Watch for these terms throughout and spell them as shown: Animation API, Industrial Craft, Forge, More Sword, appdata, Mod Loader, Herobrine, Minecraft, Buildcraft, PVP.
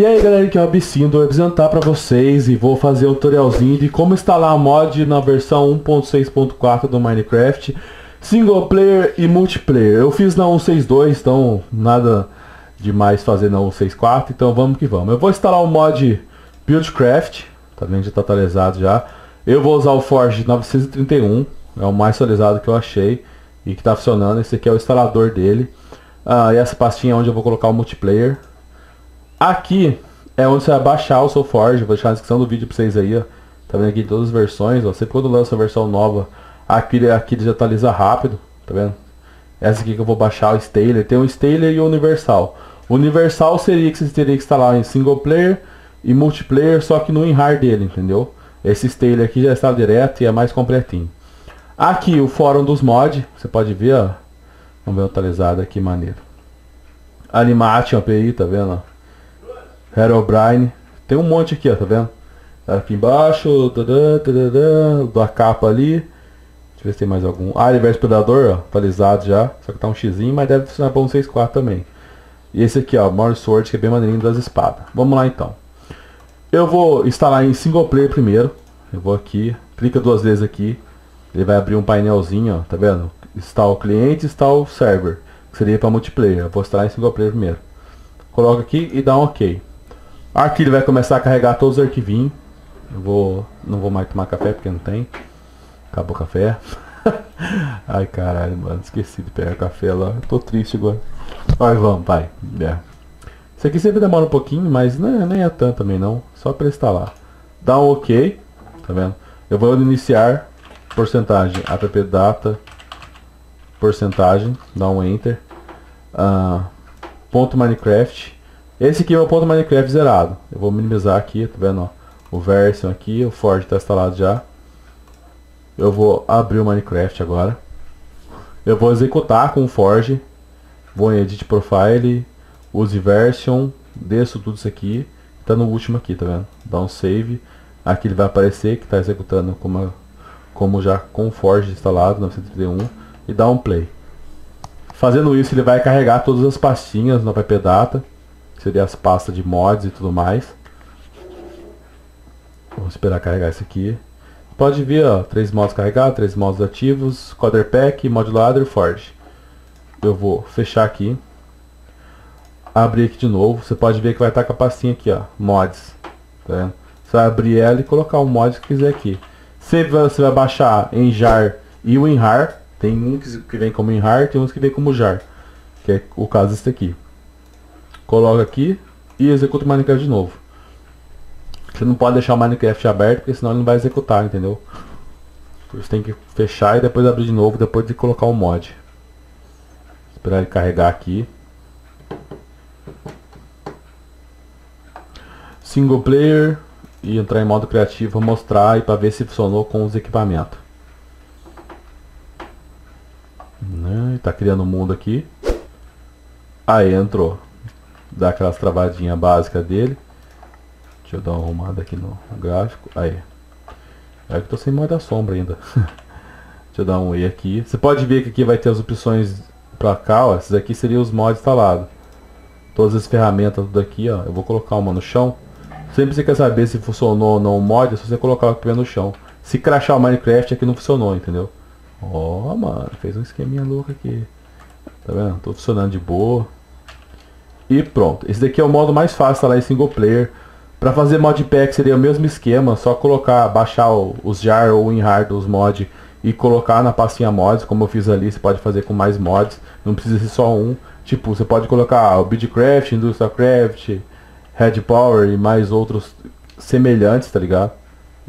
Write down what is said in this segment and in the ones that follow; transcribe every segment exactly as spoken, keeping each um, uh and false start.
E aí galera, aqui é o Absinto, vou apresentar para vocês e vou fazer um tutorialzinho de como instalar a mod na versão um ponto seis ponto quatro do Minecraft, single player e multiplayer. Eu fiz na um ponto seis ponto dois, então nada demais fazer na um ponto seis ponto quatro, então vamos que vamos. Eu vou instalar o mod Buildcraft, tá vendo, já tá atualizado já. Eu vou usar o Forge novecentos e trinta e um, é o mais atualizado que eu achei e que tá funcionando. Esse aqui é o instalador dele. Ah, e essa pastinha é onde eu vou colocar o multiplayer. Aqui é onde você vai baixar o seu Forge. Vou deixar na descrição do vídeo pra vocês aí, ó. Tá vendo aqui todas as versões, ó. Sempre quando lança a versão nova, aqui, aqui ele já atualiza rápido, tá vendo? Essa aqui que eu vou baixar, o Staler. Tem o Staler e o Universal. O Universal seria que vocês teriam que instalar em single player e multiplayer, só que no enhar dele, entendeu? Esse Staler aqui já está direto e é mais completinho. Aqui o fórum dos mods, você pode ver, ó. Vamos ver o atualizado aqui, maneiro. Animation A P I, tá vendo? Ó. Herobrine. Tem um monte aqui, ó, tá vendo? Aqui embaixo, tadã, tadã, da capa ali. Deixa eu ver se tem mais algum. Alien versus Predador, ó, atualizado já. Só que tá um xizinho, mas deve funcionar pra um seis ponto quatro também. E esse aqui, ó, More Sword, que é bem maneirinho das espadas. Vamos lá então. Eu vou instalar em single player primeiro. Eu vou aqui, clica duas vezes aqui. Ele vai abrir um painelzinho, ó, tá vendo? Está o cliente, está o server, que seria para multiplayer. Eu vou instalar em single player primeiro. Coloca aqui e dá um OK. Aqui ele vai começar a carregar todos os arquivinhos. Eu vou, não vou mais tomar café porque não tem. Acabou o café. Ai caralho, mano, esqueci de pegar café lá. Eu tô triste agora. Vai, vamos, vai. É. Isso aqui sempre demora um pouquinho, mas não é, nem é tanto também não. Só para instalar. Dá um OK, tá vendo? Eu vou iniciar porcentagem appdata porcentagem, dá um enter. Uh, ponto Minecraft. Esse aqui é o ponto Minecraft zerado. Eu vou minimizar aqui, tá vendo? Ó, o version aqui, o Forge está instalado já. Eu vou abrir o Minecraft agora. Eu vou executar com o Forge. Vou em Edit Profile, use version, desço tudo isso aqui. Tá no último aqui, tá vendo? Dá um save. Aqui ele vai aparecer que está executando como, como já com o Forge instalado, novecentos e trinta e um. E dá um play. Fazendo isso ele vai carregar todas as pastinhas no appdata, que seria as pastas de mods e tudo mais. Vamos esperar carregar isso aqui. Pode ver, ó, três mods carregados, três mods ativos, Coder Pack, Mod Loader, Forge. Eu vou fechar aqui. Abrir aqui de novo. Você pode ver que vai estar com a pastinha aqui, ó, mods. Tá vendo? Você vai abrir ela e colocar o mod que quiser aqui. Você vai, você vai baixar em jar e o enhar. Tem um que vem como enhar, tem uns que vem como jar, que é o caso desse aqui. Coloca aqui e executa o Minecraft de novo. Você não pode deixar o Minecraft aberto, porque senão ele não vai executar, entendeu? Você tem que fechar e depois abrir de novo, depois de colocar o mod. Esperar ele carregar aqui. Single player e entrar em modo criativo, vou mostrar e para ver se funcionou com os equipamentos. Tá criando um mundo aqui. Aí entrou. Dá aquelas travadinhas básicas dele. Deixa eu dar uma arrumada aqui no gráfico. Aí. É que tô sem mais da sombra ainda. Deixa eu dar um E aqui. Você pode ver que aqui vai ter as opções pra cá, ó. Esses aqui seriam os mods instalados. Todas as ferramentas, tudo aqui, ó. Eu vou colocar uma no chão. Sempre você quer saber se funcionou ou não o mod, é só você colocar o que vem no chão. Se crashar o Minecraft aqui não funcionou, entendeu? Ó, oh, mano, fez um esqueminha louco aqui. Tá vendo? Tô funcionando de boa. E pronto. Esse daqui é o modo mais fácil, tá lá em single player. Pra fazer modpack seria o mesmo esquema. Só colocar, baixar o, os jar ou o enhar dos mods e colocar na pastinha mods, como eu fiz ali. Você pode fazer com mais mods, não precisa ser só um. Tipo, você pode colocar o Buildcraft, Industrial Craft, Red Power e mais outros semelhantes, tá ligado?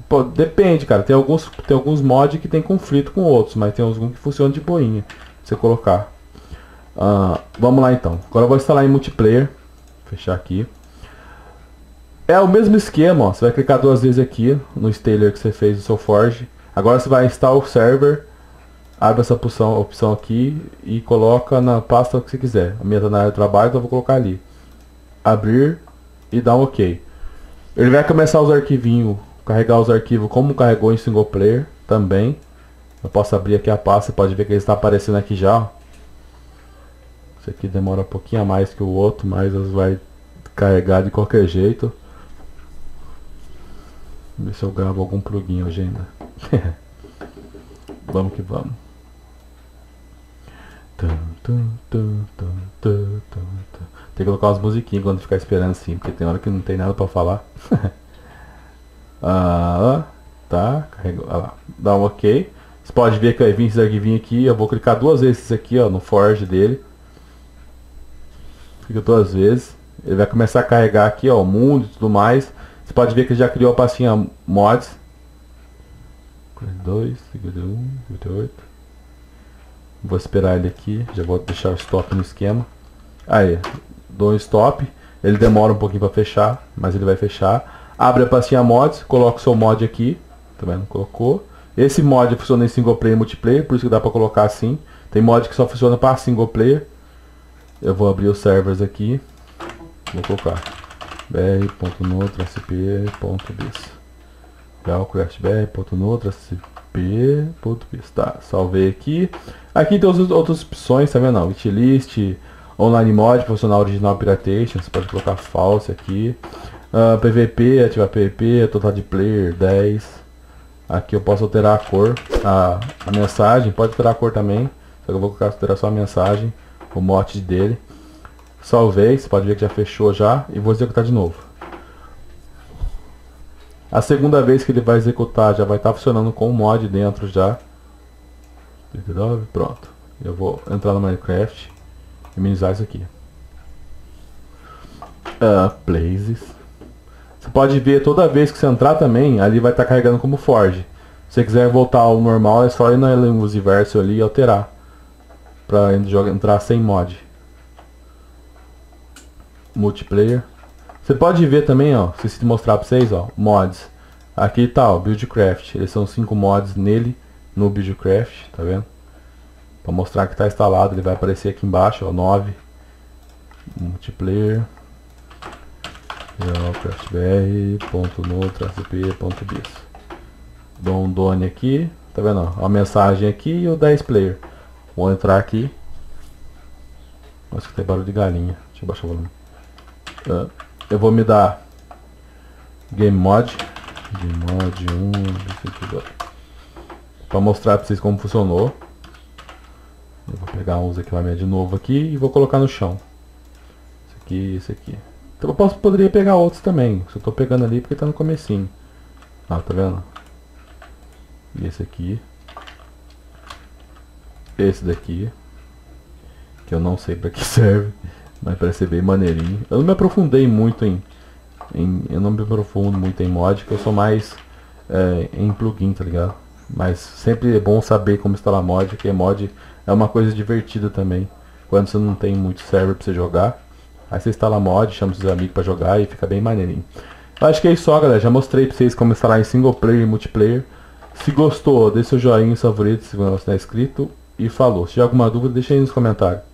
Pô, depende, cara, tem alguns, tem alguns mods que tem conflito com outros, mas tem alguns que funcionam de boinha, você colocar. Uh, vamos lá então, agora eu vou instalar em multiplayer, fechar aqui. É o mesmo esquema, ó. Você vai clicar duas vezes aqui no Staler que você fez no seu Forge. Agora você vai instalar o server, abre essa opção, opção aqui e coloca na pasta que você quiser. A minha tá na área de trabalho, então eu vou colocar ali. Abrir e dar um OK. Ele vai começar os arquivinhos. Carregar os arquivos como carregou em single player também. Eu posso abrir aqui a pasta, pode ver que ele está aparecendo aqui já. Isso aqui demora um pouquinho a mais que o outro, mas vai carregar de qualquer jeito. Vamos ver se eu gravo algum plugin hoje ainda. Vamos que vamos. Tem que colocar umas musiquinhas quando ficar esperando assim, porque tem hora que não tem nada pra falar. Ah, tá, carregou, ah, lá. Dá um ok. Você pode ver que vai vir esses arquivinhos aqui. Eu vou clicar duas vezes isso aqui, ó, no Forge dele. Clica duas vezes. Ele vai começar a carregar aqui, ó, o mundo e tudo mais. Você pode ver que ele já criou a pastinha mods. dois, cinquenta e um, cinquenta e oito. Vou esperar ele aqui. Já vou deixar o stop no esquema. Aí, dou um stop. Ele demora um pouquinho para fechar, mas ele vai fechar. Abre a pastinha mods, coloca o seu mod aqui. Também não colocou. Esse mod funciona em single player e multiplayer, por isso que dá para colocar assim. Tem mod que só funciona para single player. Eu vou abrir os servers aqui. Vou colocar br ponto no traço p ponto bis. Buildcraft br ponto no traço p ponto bis. Tá, salvei aqui. Aqui tem outras, outras opções, tá vendo? Witlist, online mod, profissional original piratation. Você pode colocar false aqui. Uh, P V P, ativar P V P, total de player dez. Aqui eu posso alterar a cor, a, a mensagem, pode alterar a cor também. Só que eu vou colocar, alterar só a mensagem, o mote dele. Salvei, você pode ver que já fechou já. E vou executar de novo. A segunda vez que ele vai executar já vai estar tá funcionando com o mod dentro já. Pronto. Eu vou entrar no Minecraft e minimizar isso aqui. Uh, places. Você pode ver, toda vez que você entrar também, ali vai estar tá carregando como Forge. Se você quiser voltar ao normal, é só ir na Universo ali e alterar. Pra entrar sem mod. Multiplayer. Você pode ver também, ó, esqueci de mostrar pra vocês, ó, mods. Aqui tá, ó, Buildcraft. Eles são cinco mods nele, no Buildcraft, tá vendo? Pra mostrar que tá instalado, ele vai aparecer aqui embaixo, ó, nove. Multiplayer. craftbr ponto no traço p ponto bis. Dou um done aqui, tá vendo? A mensagem aqui e o dez player. Vou entrar aqui. Nossa, que tem barulho de galinha. Deixa eu baixar o volume. Uh, eu vou me dar game mod. Game mod um, dois, dois. Pra mostrar pra vocês como funcionou. Eu vou pegar uns aqui lá de novo aqui e vou colocar no chão. Isso aqui e isso aqui. Então eu posso, poderia pegar outros também. Só estou pegando ali porque está no comecinho. Ah, tá vendo? E esse aqui. Esse daqui. Que eu não sei para que serve. Mas parece bem maneirinho. Eu não me aprofundei muito em... em eu não me aprofundo muito em mod. Porque eu sou mais é, em plugin, tá ligado? Mas sempre é bom saber como instalar mod. Porque mod é uma coisa divertida também. Quando você não tem muito server para você jogar. Aí você instala mod, chama seus amigos pra jogar e fica bem maneirinho. Eu acho que é isso só, galera. Já mostrei pra vocês como instalar em single player e multiplayer. Se gostou, deixa seu joinha, favorito, se você não está inscrito. E falou. Se tiver alguma dúvida, deixa aí nos comentários.